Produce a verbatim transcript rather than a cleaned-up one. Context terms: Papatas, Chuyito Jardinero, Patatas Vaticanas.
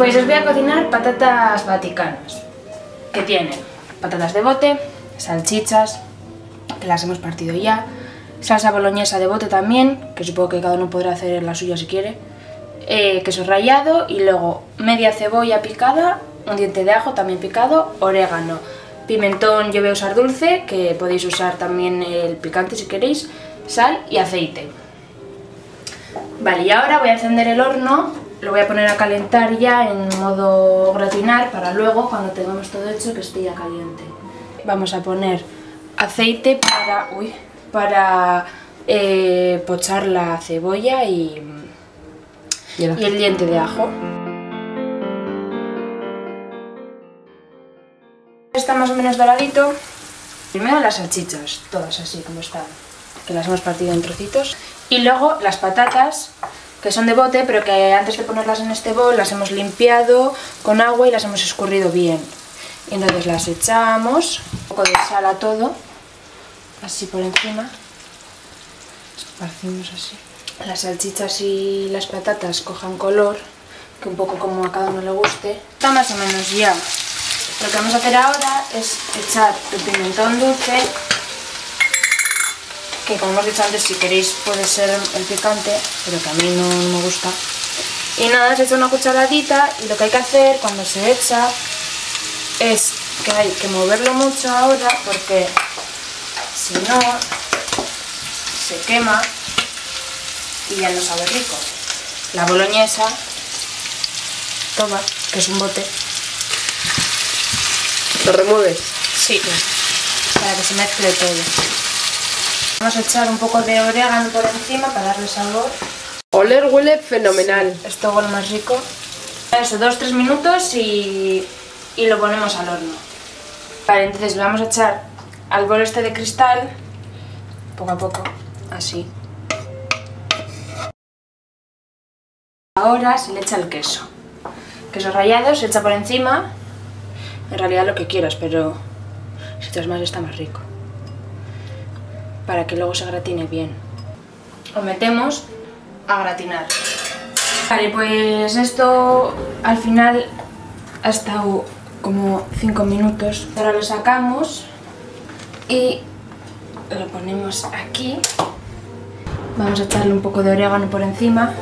Pues os voy a cocinar patatas vaticanas, que tienen patatas de bote, salchichas, que las hemos partido ya, salsa boloñesa de bote también, que supongo que cada uno podrá hacer la suya si quiere, eh, queso rallado y luego media cebolla picada, un diente de ajo también picado, orégano, pimentón yo voy a usar dulce, que podéis usar también el picante si queréis, sal y aceite. Vale, y ahora voy a encender el horno, lo voy a poner a calentar ya en modo gratinar para luego cuando tengamos todo hecho que esté ya caliente. Vamos a poner aceite para, uy, para eh, pochar la cebolla y, y, el, y el diente de ajo. Está más o menos doradito. Primero las salchichas, todas así como están, que las hemos partido en trocitos. Y luego las patatas, que son de bote, pero que antes de ponerlas en este bol las hemos limpiado con agua y las hemos escurrido bien. Entonces las echamos, un poco de sal a todo, así por encima, esparcimos así. Las salchichas y las patatas cojan color, que un poco como a cada uno le guste. Está más o menos ya. Lo que vamos a hacer ahora es echar el pimentón dulce, que como hemos dicho antes, si queréis puede ser el picante, pero que a mí no me gusta. Y nada, se echa una cucharadita y lo que hay que hacer cuando se echa es que hay que moverlo mucho ahora porque si no se quema y ya no sabe rico. La boloñesa, toma, que es un bote. ¿Lo remueves? Sí, para que se mezcle todo. Vamos a echar un poco de orégano por encima para darle sabor. Oler huele fenomenal. Sí, esto huele más rico. Eso, dos, tres minutos y, y lo ponemos al horno. Vale, entonces lo vamos a echar al bol este de cristal, poco a poco, así. Ahora se le echa el queso. Queso rallado se echa por encima, en realidad lo que quieras, pero si echas más está más rico, para que luego se gratine bien. Lo metemos a gratinar. Vale, pues esto al final ha estado como cinco minutos. Ahora lo sacamos y lo ponemos aquí. Vamos a echarle un poco de orégano por encima.